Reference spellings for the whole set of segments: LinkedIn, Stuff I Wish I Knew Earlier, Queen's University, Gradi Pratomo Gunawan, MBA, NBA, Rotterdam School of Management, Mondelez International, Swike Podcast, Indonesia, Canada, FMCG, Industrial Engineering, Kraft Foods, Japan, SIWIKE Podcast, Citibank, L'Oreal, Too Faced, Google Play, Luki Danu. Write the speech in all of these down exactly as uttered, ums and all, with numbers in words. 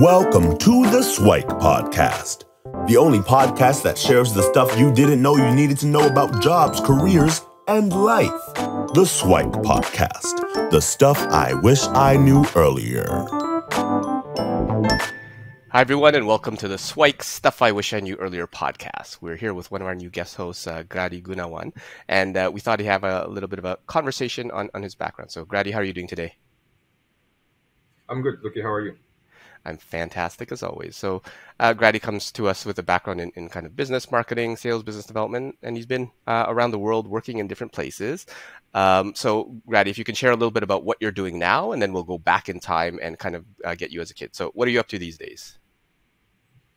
Welcome to the SWIKE Podcast, the only podcast that shares the stuff you didn't know you needed to know about jobs, careers, and life. The SWIKE Podcast, the stuff I wish I knew earlier. Hi, everyone, and welcome to the SWIKE Stuff I Wish I Knew Earlier podcast. We're here with one of our new guest hosts, uh, Gradi Gunawan, and uh, we thought he'd have a little bit of a conversation on, on his background. So, Gradi, how are you doing today? I'm good, Luki. How are you? I'm fantastic as always. So uh, Gradi comes to us with a background in, in kind of business marketing, sales, business development, and he's been uh, around the world working in different places. Um, so Gradi, if you can share a little bit about what you're doing now, and then we'll go back in time and kind of uh, get you as a kid. So what are you up to these days?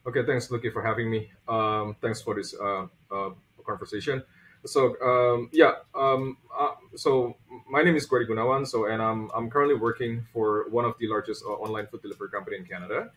Okay, thanks, Luki, for having me. Um, thanks for this uh, uh, conversation. So um, yeah, um, uh, so my name is Gradi Gunawan. So and I'm I'm currently working for one of the largest uh, online food delivery company in Canada.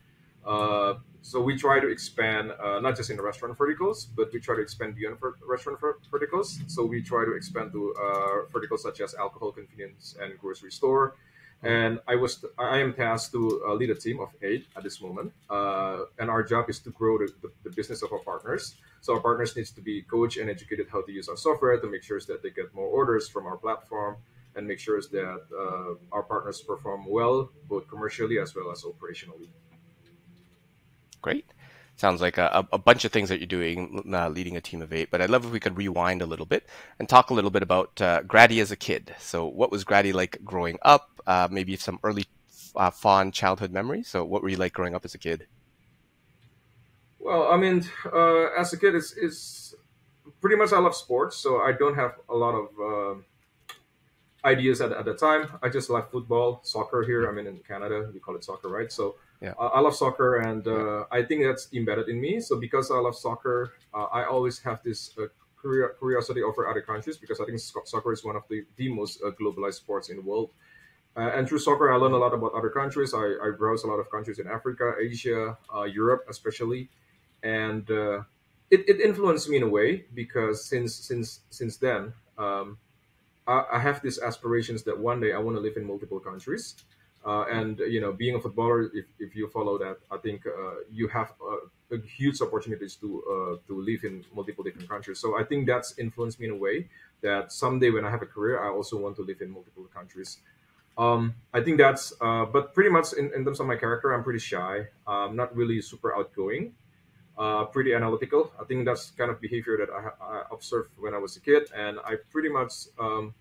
Uh, so we try to expand uh, not just in the restaurant verticals, but we try to expand beyond restaurant verticals. So we try to expand to uh, verticals such as alcohol, convenience, and grocery store. And I was I am tasked to uh, lead a team of eight at this moment, uh, and our job is to grow the, the, the business of our partners. So our partners needs to be coached and educated how to use our software to make sure that they get more orders from our platform and make sure that uh, our partners perform well, both commercially as well as operationally. Great. Sounds like a, a bunch of things that you're doing, uh, leading a team of eight. But I'd love if we could rewind a little bit and talk a little bit about uh, Gradi as a kid. So what was Gradi like growing up? Uh, maybe some early uh, fond childhood memories. So what were you like growing up as a kid? Well, I mean, uh, as a kid, it's, it's pretty much I love sports. So I don't have a lot of uh, ideas at, at the time. I just love football, soccer here. I mean, in Canada, we call it soccer, right? So. Yeah. I love soccer, and uh, I think that's embedded in me. So because I love soccer, uh, I always have this uh, curiosity over other countries, because I think soccer is one of the, the most uh, globalized sports in the world. Uh, and through soccer, I learn a lot about other countries. I, I browse a lot of countries in Africa, Asia, uh, Europe especially. And uh, it, it influenced me in a way, because since since since then, um, I, I have these aspirations that one day I want to live in multiple countries. Uh, and, you know, being a footballer, if, if you follow that, I think uh, you have uh, a huge opportunities to uh, to live in multiple different countries. So I think that's influenced me in a way that someday when I have a career, I also want to live in multiple countries. Um, I think that's, uh, but pretty much in, in terms of my character, I'm pretty shy. I'm not really super outgoing, uh, pretty analytical. I think that's kind of behavior that I, I observed when I was a kid, and I pretty much... Um,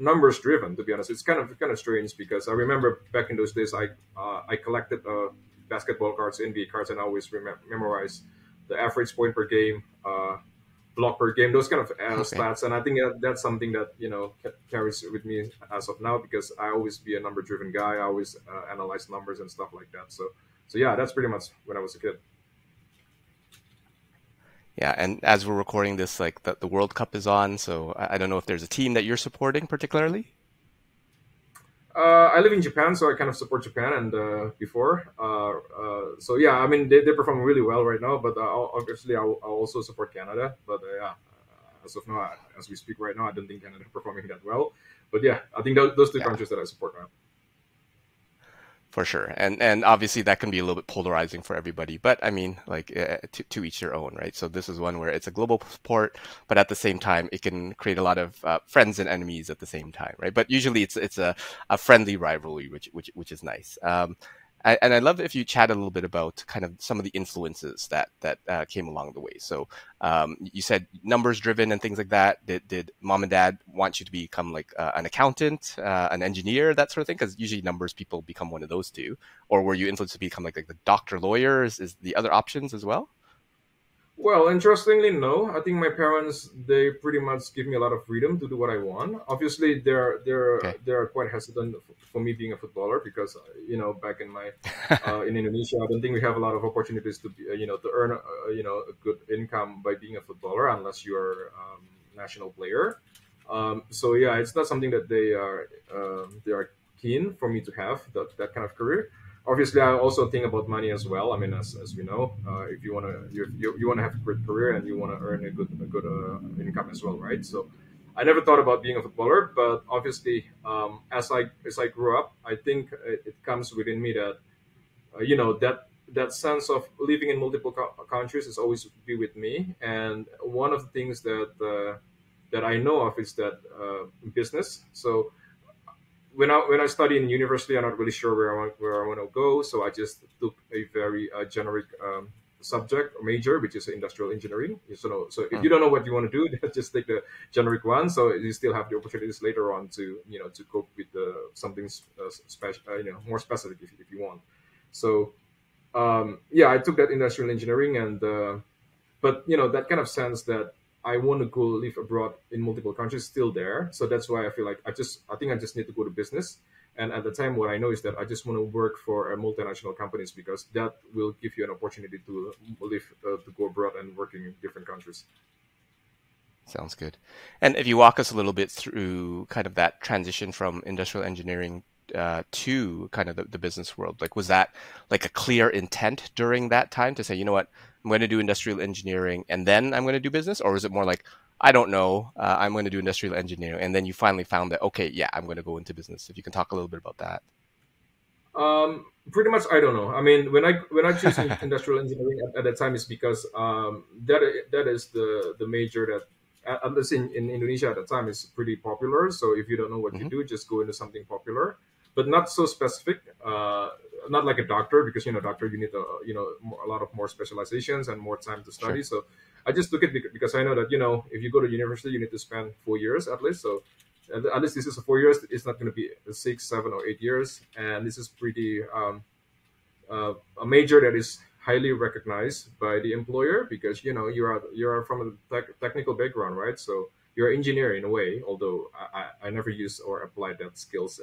numbers driven, to be honest. It's kind of kind of strange, because I remember back in those days, I uh, I collected uh, basketball cards, N B A cards, and I always remember, memorize the average point per game, uh, block per game, those kind of uh, okay. stats. And I think that, that's something that, you know, carries with me as of now, because I always be a number driven guy. I always uh, analyze numbers and stuff like that. So so yeah, that's pretty much when I was a kid. Yeah, and as we're recording this, like the, the World Cup is on, so I, I don't know if there's a team that you're supporting particularly. Uh, I live in Japan, so I kind of support Japan. And uh, before, uh, uh, so yeah, I mean they they perform really well right now. But uh, obviously, I'll, I'll also support Canada. But uh, yeah, as of now, as we speak right now, I don't think Canada is performing that well. But yeah, I think those, those two yeah. countries that I support now. For sure. And and obviously that can be a little bit polarizing for everybody. But I mean, like uh, to, to each their own, right? So this is one where it's a global sport, but at the same time, it can create a lot of uh, friends and enemies at the same time, right? But usually it's it's a, a friendly rivalry, which which which is nice. Um, I, and I'd love if you chat a little bit about kind of some of the influences that that uh, came along the way. So um, you said numbers driven and things like that. Did, did mom and dad want you to become like uh, an accountant, uh, an engineer, that sort of thing? Because usually numbers people become one of those two. Or were you influenced to become like, like the doctor, lawyer? Is, is the other options as well? Well, interestingly, no. I think my parents, they pretty much give me a lot of freedom to do what I want. Obviously, they're they're okay. they're quite hesitant for me being a footballer, because you know back in my uh, in Indonesia, I don't think we have a lot of opportunities to be, you know to earn uh, you know a good income by being a footballer unless you're um, national player. Um, so yeah, it's not something that they are uh, they are keen for me to have that that kind of career. Obviously, I also think about money as well. I mean, as, as we know, uh, if you want to you, you, you want to have a great career and you want to earn a good a good uh, income as well, right? So, I never thought about being a footballer, but obviously, um, as I as I grew up, I think it, it comes within me that uh, you know, that that sense of living in multiple co countries is always be with me. And one of the things that uh, that I know of is that uh, business. So when I when I study in university, I'm not really sure where I want where I want to go. So I just took a very uh, generic um, subject or major, which is industrial engineering. So, no, so if you don't know what you want to do, just take the generic one. So you still have the opportunities later on to, you know, to cope with the, something uh, special, uh, you know, more specific if, if you want. So, um, yeah, I took that industrial engineering, and uh, but you know, that kind of sense that I want to go live abroad in multiple countries still there. So that's why I feel like I just, I think I just need to go to business. And at the time, what I know is that I just want to work for a multinational companies, because that will give you an opportunity to live, uh, to go abroad and working in different countries. Sounds good. And if you walk us a little bit through kind of that transition from industrial engineering uh, to kind of the, the business world, like, was that like a clear intent during that time to say, you know what, I'm going to do industrial engineering and then I'm going to do business? Or is it more like, I don't know, uh, I'm going to do industrial engineering, and then you finally found that, okay, yeah, I'm going to go into business? If you can talk a little bit about that. Um, pretty much, I don't know. I mean, when I when I choose industrial engineering at, at that time, it's because um, that that is the the major that, at least in, in Indonesia at the time, is pretty popular. So if you don't know what mm-hmm. you do, just go into something popular, but not so specific. Uh, not like a doctor, because you know, doctor, you need a, you know a lot of more specializations and more time to study. Sure. So I just took it because I know that, you know, if you go to university, you need to spend four years at least. So at least this is four years. It's not going to be six, seven or eight years. And this is pretty um, uh, a major that is highly recognized by the employer, because, you know, you are you are from a tech, technical background, right? So you're an engineer in a way, although I, I never use or apply that skills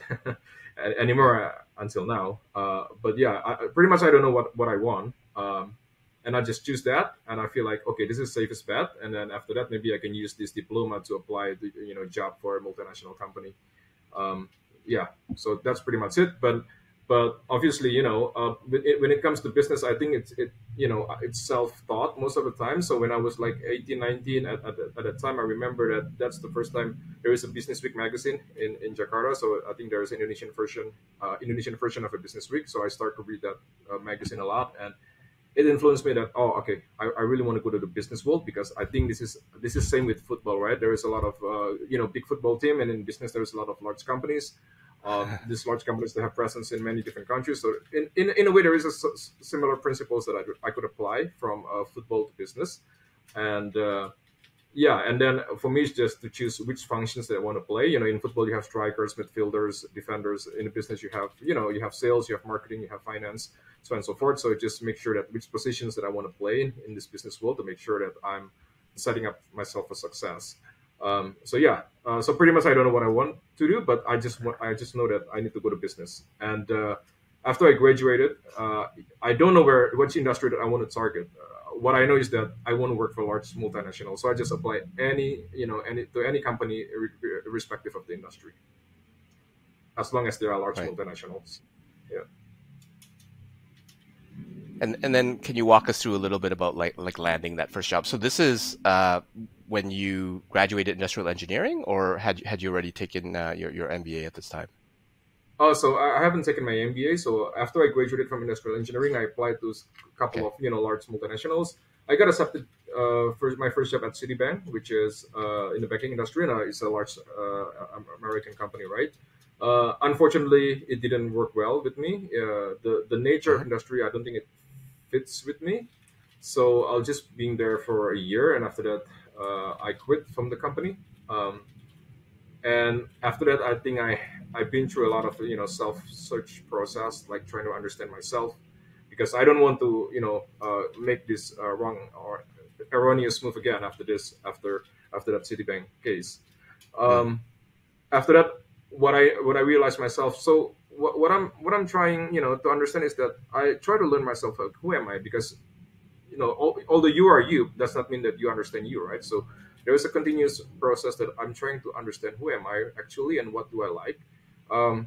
anymore until now. Uh, but yeah, I, pretty much I don't know what, what I want. Um, And I just choose that, and I feel like, okay, this is safest bet. And then after that, maybe I can use this diploma to apply the, you know, job for a multinational company. Um, yeah, so that's pretty much it. But but obviously, you know, uh, when it comes to business, I think it's it you know it's self-taught most of the time. So when I was like eighteen, nineteen at at, at that time, I remember that that's the first time there is a Business Week magazine in in Jakarta. So I think there is an Indonesian version, uh, Indonesian version of a Business Week. So I start to read that uh, magazine a lot, and it influenced me that, oh, okay, I, I really want to go to the business world, because I think this is this is same with football, right? There is a lot of uh, you know big football team, and in business there is a lot of large companies. Uh, these large companies that have presence in many different countries. So in in, in a way, there is a s similar principles that I I could apply from uh, football to business, and uh, yeah, and then for me it's just to choose which functions that I want to play. You know, in football you have strikers, midfielders, defenders. In the business you have you know you have sales, you have marketing, you have finance, so on and so forth. So just make sure that which positions that I want to play in, in this business world, to make sure that I'm setting up myself for success. Um, so yeah, uh, so pretty much I don't know what I want to do, but I just want, I just know that I need to go to business. And uh, after I graduated, uh, I don't know where which industry that I want to target. Uh, what I know is that I want to work for large multinationals, so I just apply any you know any to any company, irrespective of the industry, as long as there are large right. multinationals. Yeah. And and then can you walk us through a little bit about like like landing that first job? So this is uh, when you graduated industrial engineering, or had had you already taken uh, your your M B A at this time? Oh, so I haven't taken my M B A. So after I graduated from industrial engineering, I applied to a couple okay. of you know large multinationals. I got accepted uh, for my first job at Citibank, which is uh, in the banking industry, and it's a large uh, American company, right? Uh, unfortunately, it didn't work well with me. Uh, the the nature uh-huh. of industry, I don't think it fits with me. So I'll just being there for a year, and after that, uh, I quit from the company. Um, and after that, I think I I've been through a lot of you know self-search process, like trying to understand myself, because I don't want to you know uh, make this uh, wrong or erroneous move again after this after after that Citibank case. Um, mm-hmm. After that, what I what I realized myself. So what, what I'm what I'm trying you know to understand is that I try to learn myself, like, who am I, because you know all, although you are you, does not mean that you understand you, right? So there is a continuous process that I'm trying to understand who am I actually and what do I like. Um,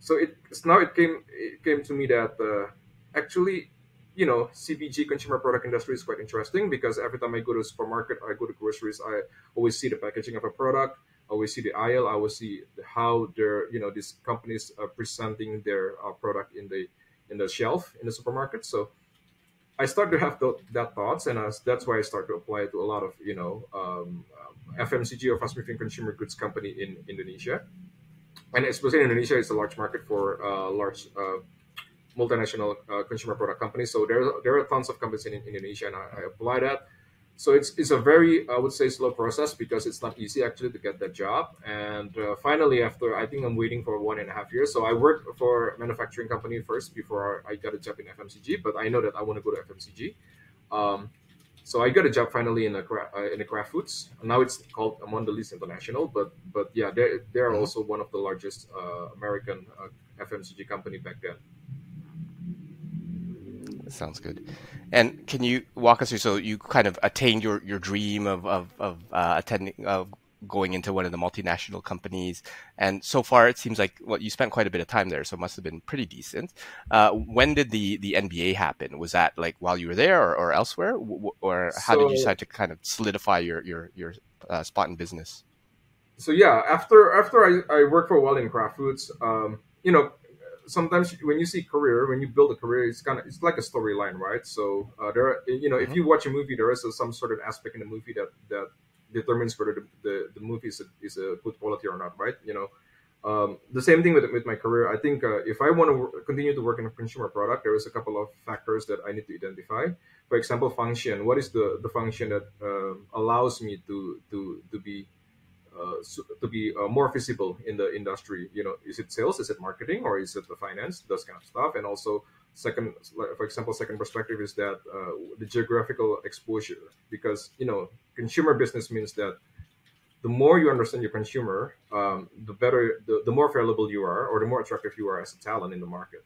so it now it came it came to me that uh, actually you know C B G, consumer product industry, is quite interesting, because every time I go to a supermarket, I go to groceries, I always see the packaging of a product. I will see the aisle. I will see how they're, you know, these companies are presenting their uh, product in the in the shelf in the supermarket. So I start to have th that thoughts, and I, that's why I start to apply to a lot of, you know, um, um, F M C G or fast-moving consumer goods company in Indonesia. And especially in Indonesia, it's a large market for uh, large uh, multinational uh, consumer product companies. So there, there are tons of companies in, in Indonesia, and I, I apply that. So it's, it's a very, I would say, slow process, because it's not easy actually to get that job. And uh, finally, after, I think I'm waiting for one and a half years. So I worked for a manufacturing company first before I got a job in F M C G, but I know that I want to go to F M C G. Um, so I got a job finally in a, uh, in a Kraft Foods. Now it's called Mondelez International, but but yeah, they're, they're also one of the largest uh, American uh, F M C G company back then. Sounds good. And can you walk us through, so you kind of attained your, your dream of, of, of uh, attending, of going into one of the multinational companies. And so far, it seems like, well, you spent quite a bit of time there, so it must have been pretty decent. Uh, when did the, the M B A happen? Was that like while you were there, or, or elsewhere? W or how so, did you decide to kind of solidify your, your, your uh, spot in business? So yeah, after, after I, I worked for a while in Kraft Foods, um, you know, sometimes when you see career, when you build a career, it's kind of, it's like a storyline, right? So uh, there, are, you know, mm-hmm. if you watch a movie, there is a, some sort of aspect in the movie that that determines whether the the, the movie is a, is a good quality or not, right? You know, um, the same thing with with my career. I think uh, if I want to continue to work in a consumer product, there is a couple of factors that I need to identify. For example, function. What is the the function that uh, allows me to to to be Uh, so to be uh, more visible in the industry? You know, is it sales? Is it marketing? Or is it the finance? Those kind of stuff. And also, second, for example, second perspective is that uh, the geographical exposure, because, you know, consumer business means that the more you understand your consumer, um, the better, the, the more valuable you are, or the more attractive you are as a talent in the market.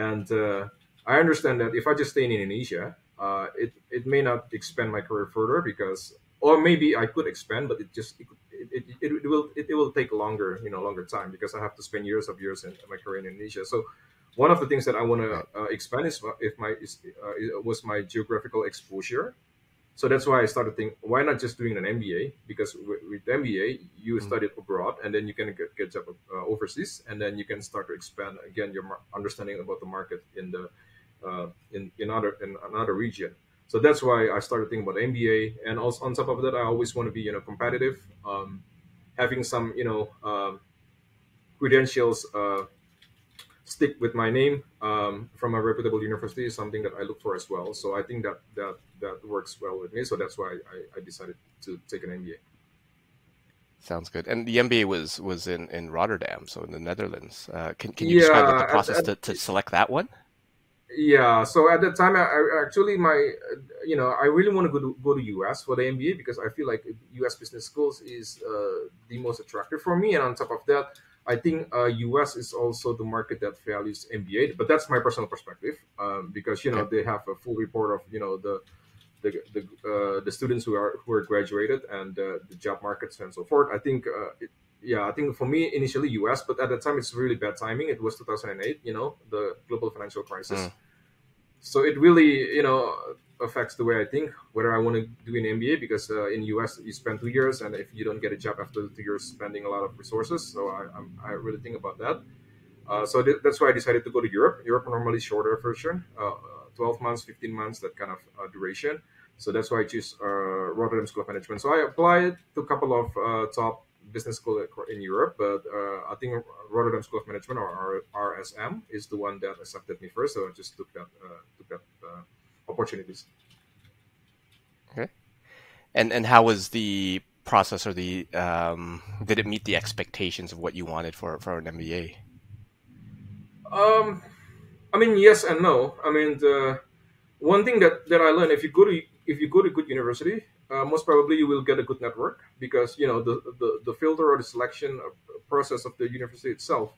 And uh, I understand that if I just stay in Indonesia, uh, it, it may not expand my career further, because, or maybe I could expand, but it just, it could, It, it, it will it, it will take longer, you know, longer time, because I have to spend years of years in my career in Indonesia. So one of the things that I want to uh, expand is if my is, uh, was my geographical exposure. So that's why I started thinking, why not just doing an M B A? Because with, with M B A, you mm-hmm. study abroad, and then you can get, get job uh, overseas, and then you can start to expand again your understanding about the market in the uh, in in other in another region. So that's why I started thinking about M B A, and also on top of that, I always want to be, you know, competitive, um, having some, you know, um, credentials uh, stick with my name um, from a reputable university is something that I look for as well. So I think that that that works well with me. So that's why I, I decided to take an M B A. Sounds good. And the M B A was was in in Rotterdam, so in the Netherlands. Uh, can can you yeah, describe like, the process at, at, to to select that one? Yeah, so at that time, I, I actually my, you know, I really want to go to go to U S for the M B A, because I feel like U S business schools is uh, the most attractive for me, and on top of that, I think uh, U S is also the market that values M B A. But that's my personal perspective, um, because you know they have a full report of you know the the the, uh, the students who are who are graduated and uh, the job markets and so forth. I think uh, it, yeah, I think for me initially U S, but at that time it's really bad timing. It was two thousand eight, you know, the global financial crisis. Mm. So it really, you know, affects the way I think, whether I want to do an M B A, because uh, in U S you spend two years, and if you don't get a job after the two years, spending a lot of resources. So I, I'm, I really think about that. Uh, so th that's why I decided to go to Europe. Europe normally shorter version, uh, twelve months, fifteen months, that kind of uh, duration. So that's why I choose uh, Rotterdam School of Management. So I applied to a couple of uh, top business school in Europe, but uh, I think Rotterdam School of Management, or R S M, is the one that accepted me first. So I just took that, uh, took that uh, opportunities. Okay, and and how was the process, or the um, did it meet the expectations of what you wanted for for an M B A? Um, I mean, yes and no. I mean, the one thing that that I learned, if you go to if you go to a good university, Uh, most probably you will get a good network, because you know the the, the filter or the selection of process of the university itself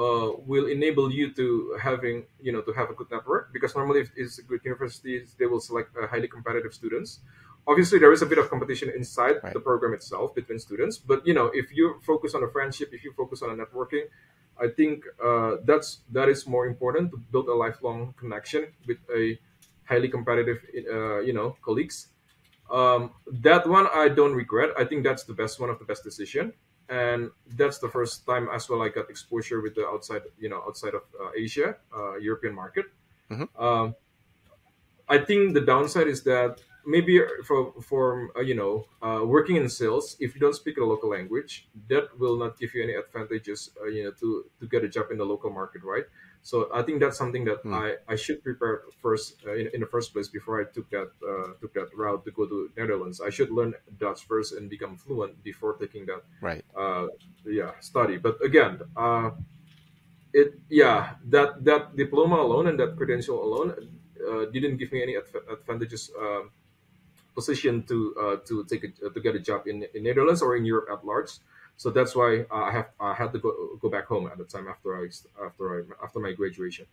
uh, will enable you to having you know to have a good network, because normally if it's a good university, they will select uh, highly competitive students. Obviously, there is a bit of competition inside right. the program itself between students, but you know if you focus on a friendship, if you focus on a networking, I think uh, that's that is more important to build a lifelong connection with a highly competitive uh, you know colleagues. Um, that one I don't regret. I think that's the best one of the best decision. And that's the first time as well I got exposure with the outside, you know, outside of uh, Asia, uh, European market. Mm-hmm. Um, I think the downside is that maybe for, for uh, you know, uh, working in sales, if you don't speak a local language, that will not give you any advantages, uh, you know, to, to get a job in the local market, right? So I think that's something that mm. I, I should prepare first uh, in, in the first place before I took that uh, took that route to go to Netherlands. I should learn Dutch first and become fluent before taking that right. uh, yeah study. But again, uh, it yeah that that diploma alone and that credential alone uh, didn't give me any adv advantageous uh, position to uh, to take a, to get a job in in Netherlands or in Europe at large. So that's why I have I had to go, go back home at the time after I after I after my graduation.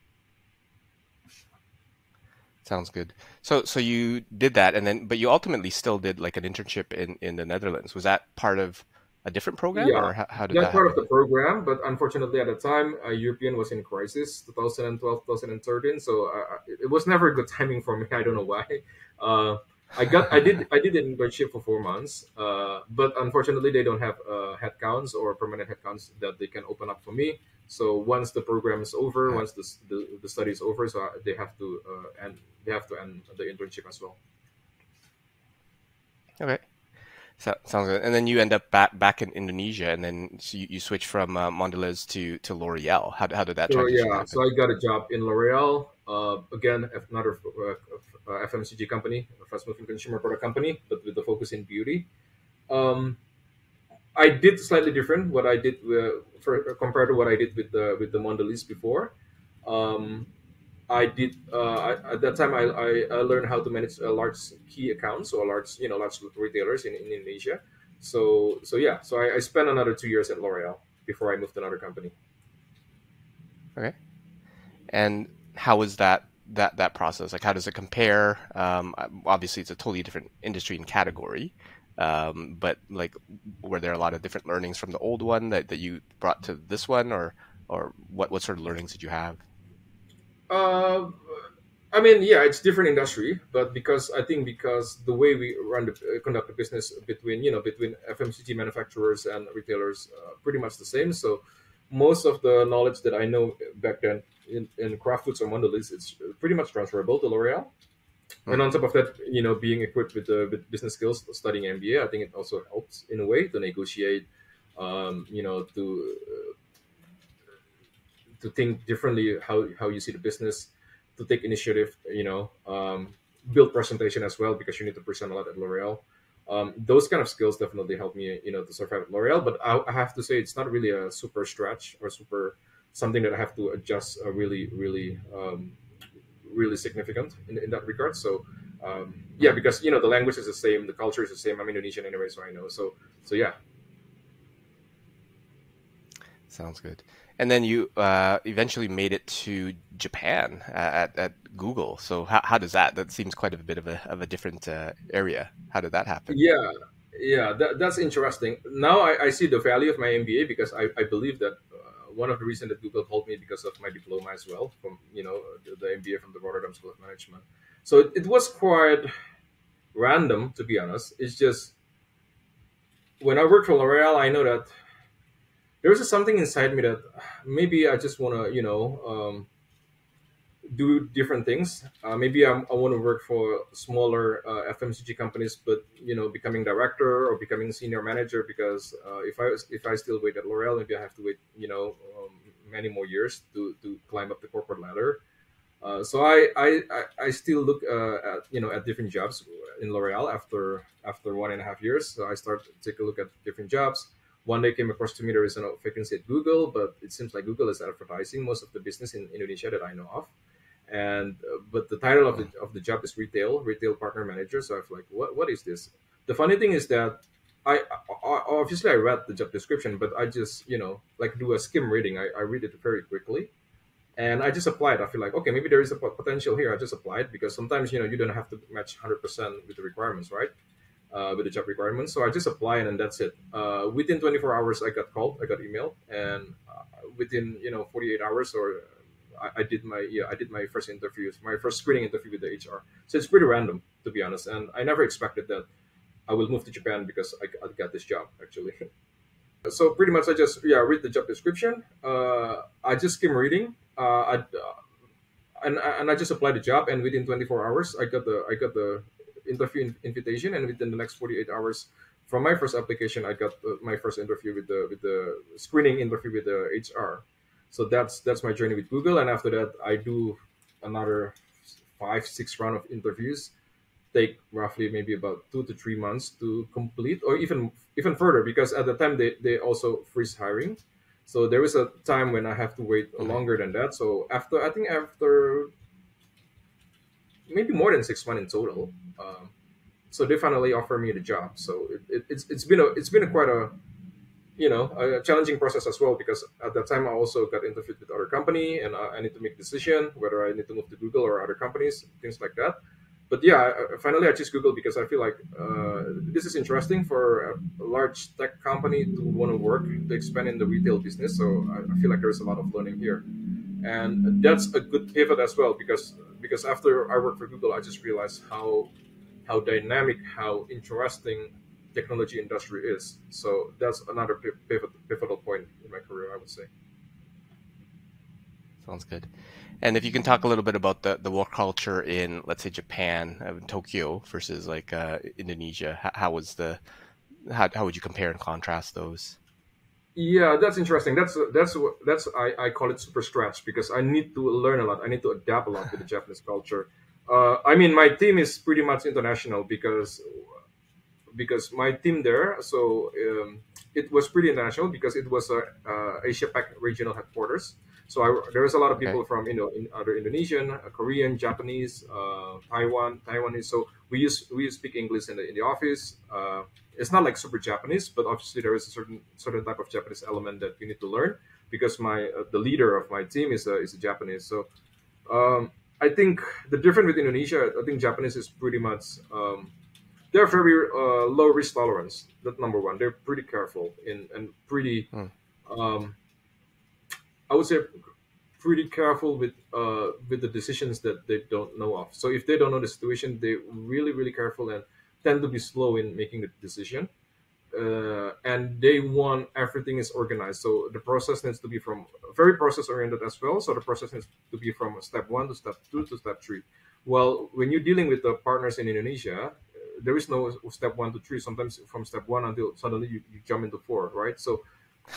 Sounds good. So so you did that, and then but you ultimately still did like an internship in in the Netherlands. Was that part of a different program, yeah. or how, how did that's that? That's part happen? Of the program, but unfortunately at the time, uh, European was in crisis, twenty twelve, twenty thirteen. So I, it was never good timing for me. I don't know why. Uh, I got, I did, I did an internship for four months, uh, but unfortunately they don't have uh, headcounts or permanent headcounts that they can open up for me. So once the program is over, once the the, the study is over, so they have to uh, end, they have to end the internship as well. Okay, so, sounds good. And then you end up back back in Indonesia, and then so you, you switch from uh, Mondelez to to L'Oreal. How how did that transition happen? So I got a job in L'Oreal. Uh, again, another uh, uh, F M C G company, a fast-moving consumer product company, but with the focus in beauty. Um, I did slightly different what I did uh, for, uh, compared to what I did with the with the Mondelez before. Um, I did uh, I, at that time. I, I, I learned how to manage uh, large key accounts or large you know large retailers in, in Indonesia. So so yeah. So I, I spent another two years at L'Oreal before I moved to another company. Okay, and. How is that that that process? Like, how does it compare? Um, obviously, it's a totally different industry and category, um, but like, were there a lot of different learnings from the old one that, that you brought to this one, or or what what sort of learnings did you have? Uh, I mean, yeah, it's different industry, but because I think because the way we run the, conduct the business between you know between F M C G manufacturers and retailers, uh, pretty much the same. So most of the knowledge that I know back then in, in Kraft Foods or Mondelez, it's pretty much transferable to L'Oreal. Mm-hmm. And on top of that, you know, being equipped with, uh, with business skills, studying M B A, I think it also helps in a way to negotiate, um, you know, to uh, to think differently how, how you see the business, to take initiative, you know, um, build presentation as well, because you need to present a lot at L'Oreal. Um, those kind of skills definitely helped me, you know, to survive at L'Oreal. But I, I have to say, it's not really a super stretch or super something that I have to adjust uh, really, really, um, really significant in, in that regard. So, um, yeah, because, you know, the language is the same. The culture is the same. I'm Indonesian anyway, so I know. So, so yeah. Sounds good. And then you uh, eventually made it to Japan at, at Google. So how, how does that? That seems quite a bit of a, of a different uh, area. How did that happen? Yeah, yeah, that, that's interesting. Now I, I see the value of my M B A because I, I believe that uh, one of the reasons that Google called me because of my diploma as well from, you know, the, the M B A from the Rotterdam School of Management. So it, it was quite random, to be honest. It's just when I worked for L'Oreal, I know that there's just something inside me that maybe I just want to, you know, um, do different things. Uh, maybe I'm, I want to work for smaller uh, F M C G companies, but, you know, becoming director or becoming senior manager, because uh, if I if I still wait at L'Oreal, maybe I have to wait, you know, um, many more years to, to climb up the corporate ladder. Uh, so I, I, I still look, uh, at, you know, at different jobs in L'Oreal after after one and a half years. So I start to take a look at different jobs. One day came across to me, there is a vacancy at Google, but it seems like Google is advertising most of the business in Indonesia that I know of. And uh, but the title of the, of the job is retail, retail partner manager. So I was like, what what is this? The funny thing is that I, I obviously I read the job description, but I just, you know, like do a skim reading. I, I read it very quickly and I just applied. I feel like, okay, maybe there is a potential here. I just applied because sometimes, you know, you don't have to match one hundred percent with the requirements, right? Uh, with the job requirements. So I just applied and that's it. Uh, within twenty-four hours, I got called, I got emailed, and uh, within, you know, forty-eight hours or I, I did my, yeah, I did my first interviews, my first screening interview with the H R. So it's pretty random, to be honest. And I never expected that I will move to Japan because I, I got this job actually. So pretty much I just, yeah, read the job description. Uh, I just came reading, uh, I, and, and I just applied the job. And within twenty-four hours, I got the, I got the interview invitation. And within the next forty-eight hours from my first application, I got my first interview with the, with the screening interview with the H R. So that's, that's my journey with Google. And after that, I do another five, six round of interviews. Take roughly maybe about two to three months to complete, or even even further, because at the time they, they also freeze hiring. So there is a time when I have to wait okay. longer than that. So after, I think after maybe more than six months in total, um, so they finally offered me the job. So it, it, it's it's been a it's been a quite a you know a challenging process as well, because at that time I also got interviewed with other company, and I, I need to make a decision whether I need to move to Google or other companies, things like that. But yeah, finally I just Googled because I feel like uh, this is interesting for a large tech company to want to work, to expand in the retail business. So I feel like there's a lot of learning here. And that's a good pivot as well, because because after I worked for Google, I just realized how how dynamic, how interesting technology industry is. So that's another pivot, pivotal point in my career, I would say. Sounds good. And if you can talk a little bit about the, the work culture in, let's say, Japan, uh, Tokyo versus like uh, Indonesia, how, how was the, how, how would you compare and contrast those? Yeah, that's interesting. That's, that's, that's, I, I call it super stretch, because I need to learn a lot. I need to adapt a lot to the Japanese culture. Uh, I mean, my team is pretty much international because, because my team there, so um, it was pretty international because it was a, a Asia Pac regional headquarters. So I, there is a lot of people okay. from, you know, in other Indonesian, uh, Korean, Japanese, uh, Taiwan, Taiwanese. So we use we use speak English in the in the office. Uh, it's not like super Japanese, but obviously there is a certain certain type of Japanese element that you need to learn, because my uh, the leader of my team is a is a Japanese. So um, I think the difference with Indonesia, I think Japanese is pretty much um, they're very uh, low risk tolerance. That's number one. They're pretty careful in and pretty. Hmm. Um, I would say pretty careful with uh, with the decisions that they don't know of. So if they don't know the situation, they're really, really careful and tend to be slow in making the decision. Uh, and they want everything is organized. So the process needs to be from very process oriented as well. So the process needs to be from step one to step two to step three. Well, when you're dealing with the partners in Indonesia, there is no step one to three. Sometimes from step one until suddenly you, you jump into four, right? So.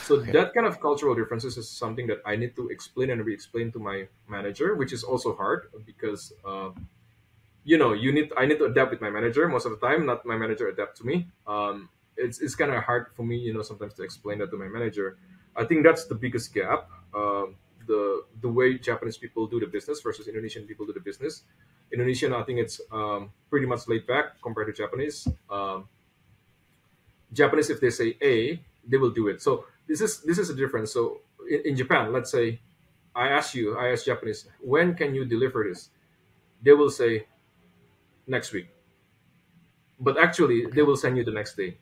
So okay. that kind of cultural differences is something that I need to explain and re-explain to my manager, which is also hard because, uh, you know, you need I need to adapt with my manager most of the time, not my manager adapt to me. Um, it's it's kind of hard for me, you know, sometimes to explain that to my manager. I think that's the biggest gap, uh, the the way Japanese people do the business versus Indonesian people do the business. Indonesian, I think it's um, pretty much laid back compared to Japanese. Um, Japanese, if they say A, they will do it. So this is this is a difference. So in, in Japan, let's say I ask you, I ask Japanese, when can you deliver this? They will say next week. But actually, okay. they will send you the next day.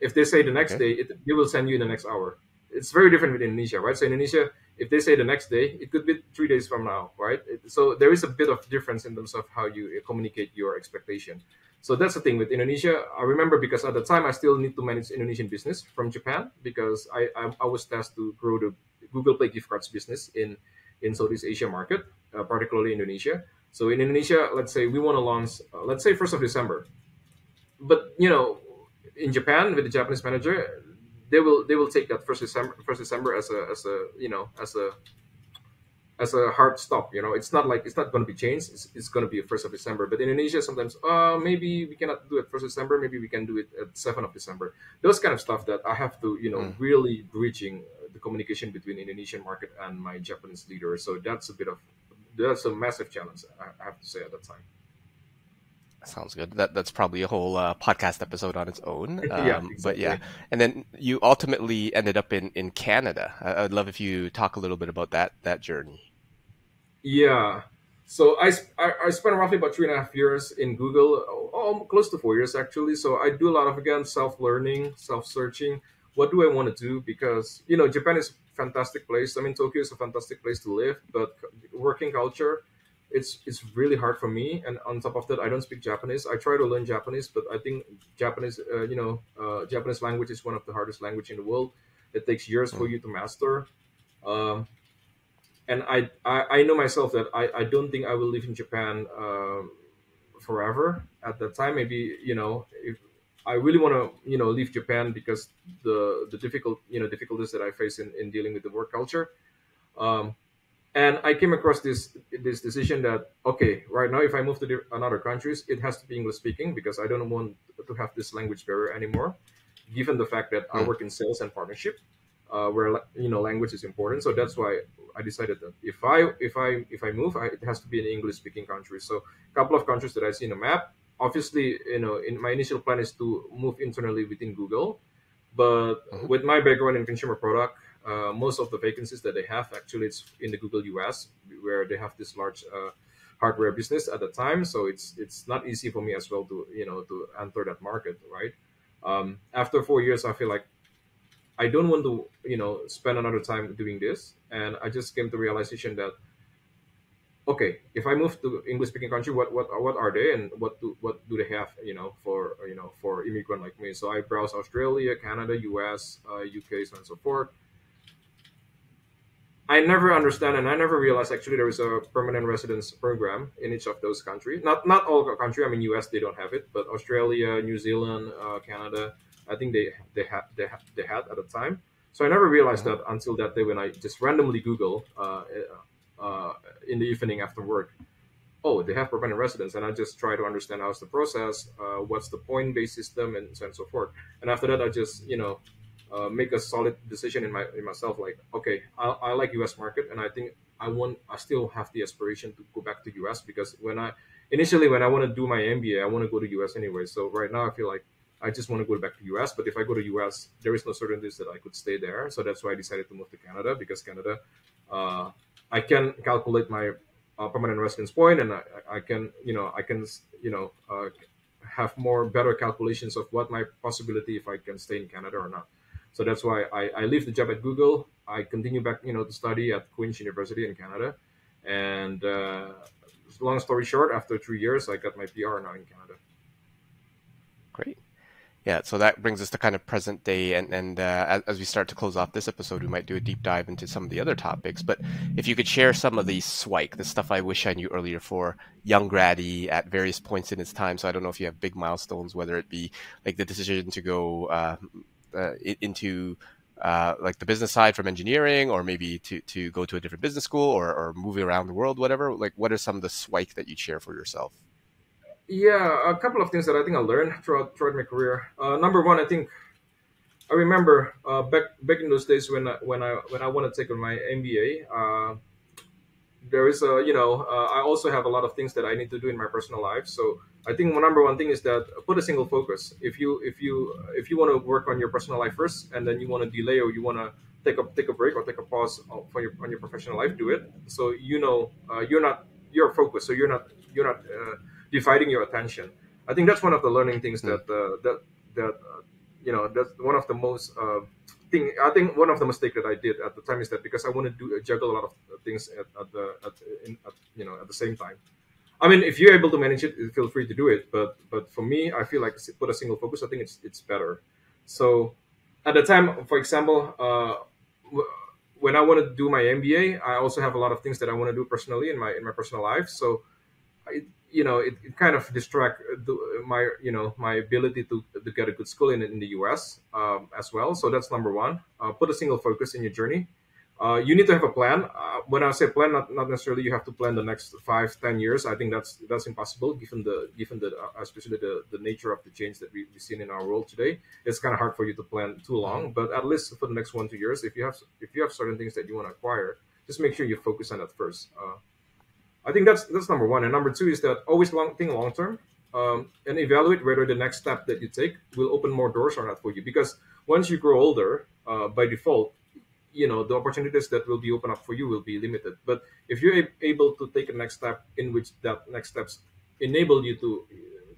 If they say the next okay. day, it, they will send you in the next hour. It's very different with Indonesia, right? So Indonesia, if they say the next day, it could be three days from now, right? It, so there is a bit of difference in terms of how you communicate your expectation. So that's the thing with Indonesia. I remember because at the time I still need to manage Indonesian business from Japan, because I, I, I was tasked to grow the Google Play gift cards business in, in Southeast Asia market, uh, particularly Indonesia. So in Indonesia, let's say we want to launch, uh, let's say first of December. But, you know, in Japan with the Japanese manager, they will they will take that first December, first December as a, as a, you know, as a, as a hard stop. You know, it's not like, it's not going to be changed. It's, it's going to be first of December. But in Indonesia, sometimes, uh, maybe we cannot do it first of December. Maybe we can do it at seventh of December. Those kind of stuff that I have to, you know, mm. really bridging the communication between Indonesian market and my Japanese leader. So that's a bit of, that's a massive challenge, I have to say, at that time. Sounds good. That that's probably a whole uh, podcast episode on its own. Um, yeah, exactly. But yeah, and then you ultimately ended up in, in Canada. I, I'd love if you talk a little bit about that that journey. Yeah. So I, I, I spent roughly about three and a half years in Google, oh, oh, close to four years actually. So I do a lot of, again, self-learning, self-searching. What do I want to do? Because, you know, Japan is a fantastic place. I mean, Tokyo is a fantastic place to live, but working culture, it's it's really hard for me. And on top of that, I don't speak Japanese. I try to learn Japanese, but I think Japanese, uh, you know, uh, Japanese language is one of the hardest language in the world. It takes years for you to master. Um, and I, I, I know myself that I, I don't think I will live in Japan uh, forever at that time. Maybe, you know, if I really want to, you know, leave Japan because the, the difficult, you know, difficulties that I face in, in dealing with the work culture. Um, and I came across this, this decision that, okay, right now, if I move to another countries, it has to be English speaking because I don't want to have this language barrier anymore, given the fact that I work in sales and partnership, uh, where, you know, language is important. So that's why I decided that if I, if I, if I move, I, it has to be an English speaking country. So a couple of countries that I see in a map, obviously, you know, in my initial plan is to move internally within Google, but mm-hmm. with my background in consumer product, uh, most of the vacancies that they have, actually, it's in the Google U S, where they have this large uh, hardware business at the time. So it's it's not easy for me as well to, you know, to enter that market, right? Um, after four years, I feel like I don't want to, you know, spend another time doing this. And I just came to realization that, okay, if I move to English-speaking country, what what what are they and what do what do they have, you know, for you know for immigrant like me? So I browse Australia, Canada, U S, uh, U K, so on and so forth. I never understand and I never realized actually there is a permanent residence program in each of those countries. Not not all country. I mean, U S they don't have it, but Australia, New Zealand, uh, Canada, I think they they had they had they had at the time. So I never realized that until that day when I just randomly Google. Uh, Uh, in the evening after work, oh, they have permanent residence, and I just try to understand how's the process, uh, what's the point-based system, and so on and so forth. And after that, I just you know uh, make a solid decision in my in myself, like okay, I, I like U S market, and I think I want I still have the aspiration to go back to U S because when I initially when I want to do my M B A, I want to go to U S anyway. So right now, I feel like I just want to go back to U S, but if I go to U S, there is no certainty that I could stay there. So that's why I decided to move to Canada because Canada. Uh, I can calculate my uh, permanent residence point, and I, I can, you know, I can, you know, uh, have more better calculations of what my possibility if I can stay in Canada or not. So that's why I, I leave the job at Google. I continue back, you know, to study at Queen's University in Canada. And uh, long story short, after three years, I got my P R now in Canada. Great. Yeah, so that brings us to kind of present day, and, and uh, as we start to close off this episode, we might do a deep dive into some of the other topics, but if you could share some of the SIWIKE, the stuff I wish I knew earlier for young Gradi at various points in his time, so I don't know if you have big milestones, whether it be like the decision to go uh, uh, into uh, like the business side from engineering, or maybe to, to go to a different business school, or, or moving around the world, whatever, like what are some of the SIWIKE that you'd share for yourself? Yeah, a couple of things that I think I learned throughout, throughout my career. Uh, number one, I think I remember uh, back back in those days when I, when I when I wanted to take on my M B A. Uh, there is a you know uh, I also have a lot of things that I need to do in my personal life. So I think my number one thing is that put a single focus. If you if you if you want to work on your personal life first, and then you want to delay or you want to take a take a break or take a pause for your on your professional life, do it. So you know uh, you're not you're focused. So you're not you're not. Uh, dividing your attention. I think that's one of the learning things that uh, that that uh, you know that's one of the most uh, thing. I think one of the mistake that I did at the time is that because I wanted to do, juggle a lot of things at at the at, in, at you know at the same time. I mean, if you're able to manage it, feel free to do it. But but for me, I feel like put a single focus. I think it's it's better. So at the time, for example, uh, when I wanted to do my M B A, I also have a lot of things that I want to do personally in my in my personal life. So. I, you know, it, it kind of distract the, my, you know, my ability to, to get a good school in, in the U S um, as well. So that's number one. Uh, put a single focus in your journey. Uh, you need to have a plan. Uh, when I say plan, not, not necessarily you have to plan the next five, ten years. I think that's that's impossible given the given the uh, especially the, the nature of the change that we, we've seen in our world today. It's kind of hard for you to plan too long. But at least for the next one two years, if you have if you have certain things that you want to acquire, just make sure you focus on that first. Uh, I think that's that's number one, and number two is that always long, think long term, um, and evaluate whether the next step that you take will open more doors or not for you. Because once you grow older, uh, by default, you know the opportunities that will be open up for you will be limited. But if you're able to take a next step in which that next steps enable you to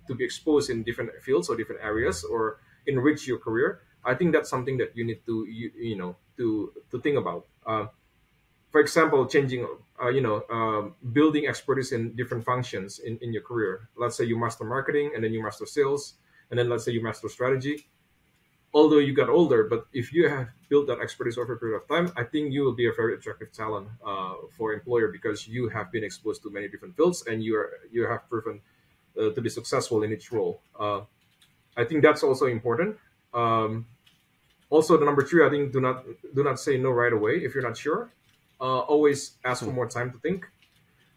to be exposed in different fields or different areas or enrich your career, I think that's something that you need to you, you know to to think about. Uh, For example, changing, uh, you know, um, building expertise in different functions in, in your career. Let's say you master marketing and then you master sales. And then let's say you master strategy. although you got older, but if you have built that expertise over a period of time, I think you will be a very attractive talent uh, for employer, because you have been exposed to many different fields and you are you have proven uh, to be successful in each role. Uh, I think that's also important. Um, also, the number three, I think do not do not say no right away if you're not sure. Uh, always ask for more time to think.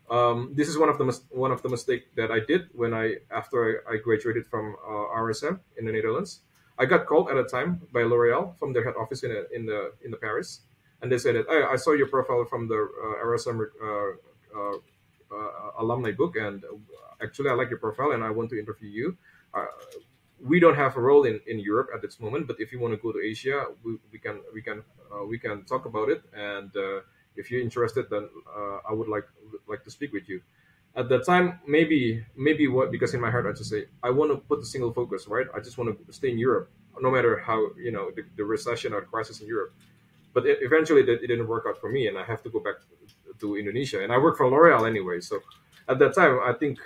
Um, this is one of the one of the mistake that I did when I after I, I graduated from uh, R S M in the Netherlands. I got called at a time by L'Oreal from their head office in a, in the in the Paris, and they said that, hey, I saw your profile from the uh, R S M uh, uh, uh, alumni book, and actually I like your profile and I want to interview you. Uh, we don't have a role in, in Europe at this moment, but if you want to go to Asia, we, we can we can uh, we can talk about it. And uh, if you're interested, then uh, I would like like to speak with you. At that time, maybe, maybe what, because in my heart, I just say, I want to put a single focus, right? I just want to stay in Europe, no matter how, you know, the, the recession or crisis in Europe. But it, eventually it didn't work out for me, and I have to go back to Indonesia. And I work for L'Oreal anyway. So at that time, I think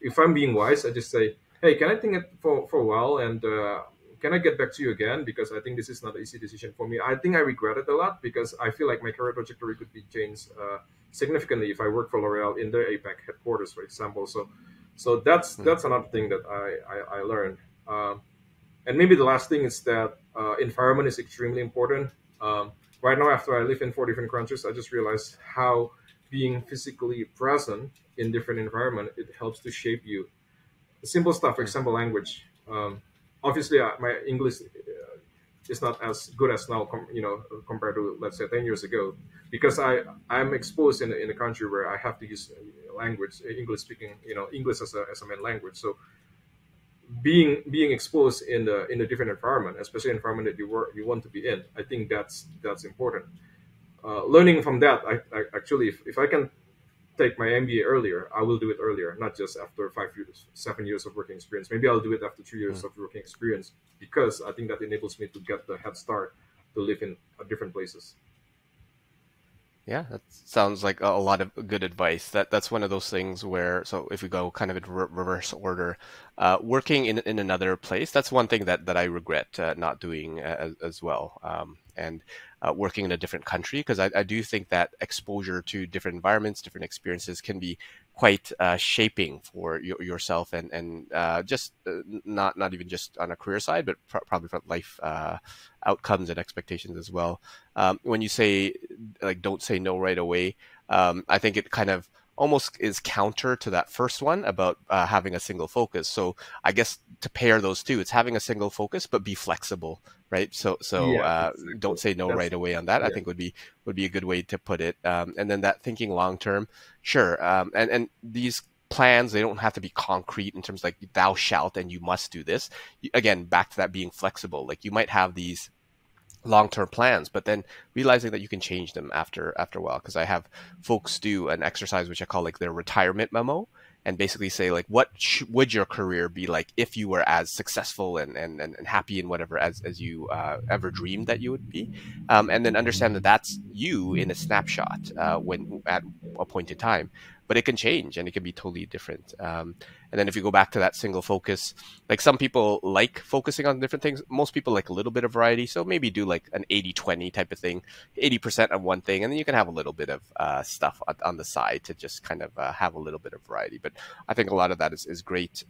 if I'm being wise, I just say, hey, can I think it for, for a while? And uh, can I get back to you again? Because I think this is not an easy decision for me. I think I regret it a lot, because I feel like my career trajectory could be changed uh, significantly if I work for L'Oreal in their A PAC headquarters, for example. So, so that's that's another thing that I I, I learned. Um, and maybe the last thing is that uh, environment is extremely important. Um, right now, after I live in four different countries, I just realized how being physically present in different environment, it helps to shape you. Simple stuff, for example, language. Um, obviously, uh, my English uh, is not as good as now, com you know, compared to, let's say, ten years ago. Because I, I'm exposed in, in a country where I have to use language, English speaking, you know, English as a, as a main language. So being being exposed in the in a different environment, especially environment that you work, you want to be in, I think that's that's important. Uh, learning from that, I, I actually, if, if I can take my M B A earlier, I will do it earlier, not just after five years, seven years of working experience. Maybe I'll do it after two years mm. of working experience, because I think that enables me to get the head start to live in different places. Yeah, that sounds like a lot of good advice. That that's one of those things where, so if we go kind of in re reverse order, uh, working in, in another place, that's one thing that, that I regret uh, not doing as, as well. Um, and uh, working in a different country, because I, I do think that exposure to different environments, different experiences can be quite uh, shaping for y yourself and, and uh, just uh, not, not even just on a career side, but pr probably for life uh, outcomes and expectations as well. Um, when you say, like, don't say no right away, um, I think it kind of almost is counter to that first one about uh, having a single focus. So I guess to pair those two, it's having a single focus, but be flexible, right? So so yeah, uh, exactly. Don't say no That's, right away on that. Yeah. I think would be would be a good way to put it. Um, and then that thinking long term, sure. Um, and and these plans, they don't have to be concrete in terms of like thou shalt and you must do this. Again, back to that being flexible. Like you might have these long-term plans, but then realizing that you can change them after after a while. Because I have folks do an exercise which I call like their retirement memo, and basically say like, what sh would your career be like if you were as successful and and, and happy and whatever as, as you uh, ever dreamed that you would be, um, and then understand that that's you in a snapshot uh, when at a point in time. But it can change and it can be totally different. Um, and then if you go back to that single focus, like some people like focusing on different things. Most people like a little bit of variety. So maybe do like an eighty twenty type of thing, eighty percent of one thing. And then you can have a little bit of uh, stuff on, on the side to just kind of uh, have a little bit of variety. But I think a lot of that is, is great.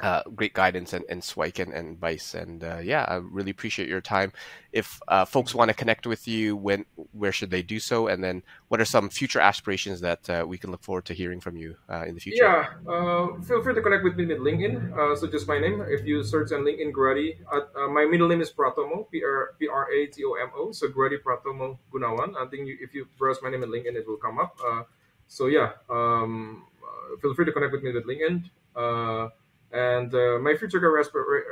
Uh, great guidance and, and Swike and, and advice. And uh, yeah, I really appreciate your time. If uh, folks want to connect with you, when, where should they do so? And then what are some future aspirations that uh, we can look forward to hearing from you uh, in the future? Yeah, uh, feel free to connect with me with LinkedIn. Uh, so just my name, if you search on LinkedIn, Gradi. Uh, uh, my middle name is Pratomo, P R A T O M O. So Gradi Pratomo Gunawan. I think you, if you browse my name in LinkedIn, it will come up. Uh, so yeah, um, uh, feel free to connect with me with LinkedIn. Uh, And uh, my future career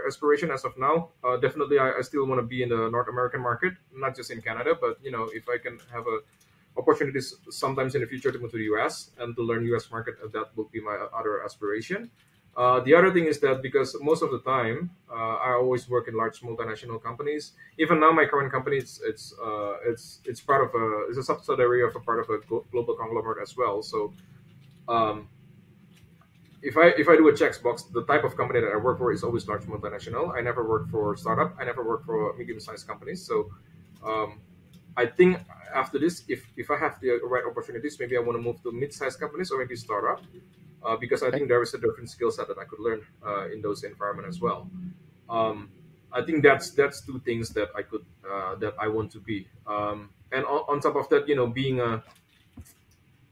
aspiration as of now, uh, definitely I, I still want to be in the North American market, not just in Canada, but, you know, if I can have a opportunities sometimes in the future to move to the U S and to learn U S market, that would be my other aspiration. Uh, the other thing is that because most of the time, uh, I always work in large multinational companies. Even now, my current company, it's it's, uh, it's, it's part of a, it's a subsidiary of a part of a global conglomerate as well. So, um, if I if I do a checkbox, the type of company that I work for is always large multinational. I never work for startup. I never work for medium-sized companies. So um, I think after this, if if I have the right opportunities, maybe I want to move to mid-sized companies or maybe startup, uh, because I think there is a different skill set that I could learn uh, in those environment as well. Um, I think that's that's two things that I could uh, that I want to be. Um, and on, on top of that, you know, being a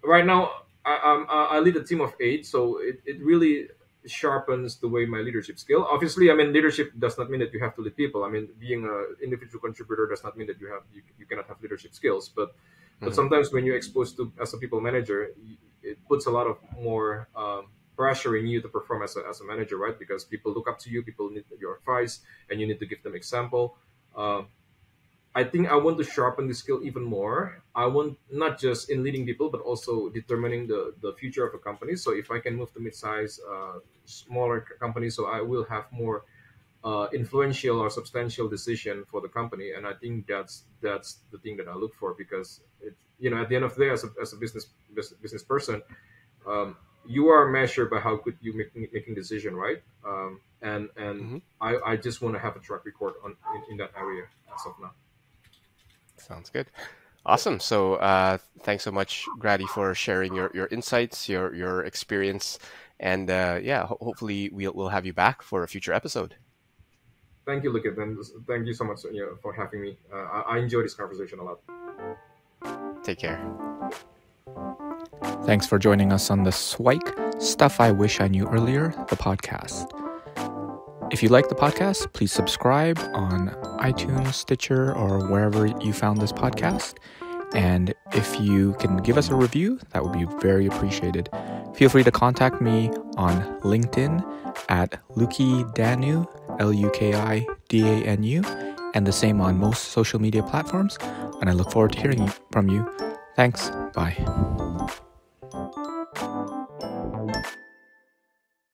right now. I, I, I lead a team of eight, so it, it really sharpens the way my leadership skill. Obviously, I mean, leadership does not mean that you have to lead people. I mean, being an individual contributor does not mean that you have you, you cannot have leadership skills. But mm-hmm. but sometimes when you're exposed to as a people manager, it puts a lot of more um, pressure in you to perform as a as a manager, right? Because people look up to you, people need your advice, and you need to give them example. Uh, I think I want to sharpen the skill even more. I want not just in leading people, but also determining the, the future of a company. So if I can move to mid-size, uh, smaller company, so I will have more uh, influential or substantial decision for the company. And I think that's that's the thing that I look for, because it, you know, at the end of the day, as a as a business business person, um, you are measured by how good you make making decision, right? Um, and and mm-hmm. I I just want to have a track record on in, in that area as of now. Sounds good. Awesome. So uh, thanks so much, Gradi, for sharing your, your insights, your, your experience. And uh, yeah, ho hopefully we'll, we'll have you back for a future episode. Thank you, Luki. Thank you so much you know, for having me. Uh, I, I enjoy this conversation a lot. Take care. Thanks for joining us on the SWIKE Stuff I Wish I Knew Earlier, the podcast. If you like the podcast, please subscribe on iTunes, Stitcher, or wherever you found this podcast. And if you can give us a review, that would be very appreciated. Feel free to contact me on LinkedIn at Luki Danu, L U K I D A N U, and the same on most social media platforms. And I look forward to hearing from you. Thanks. Bye.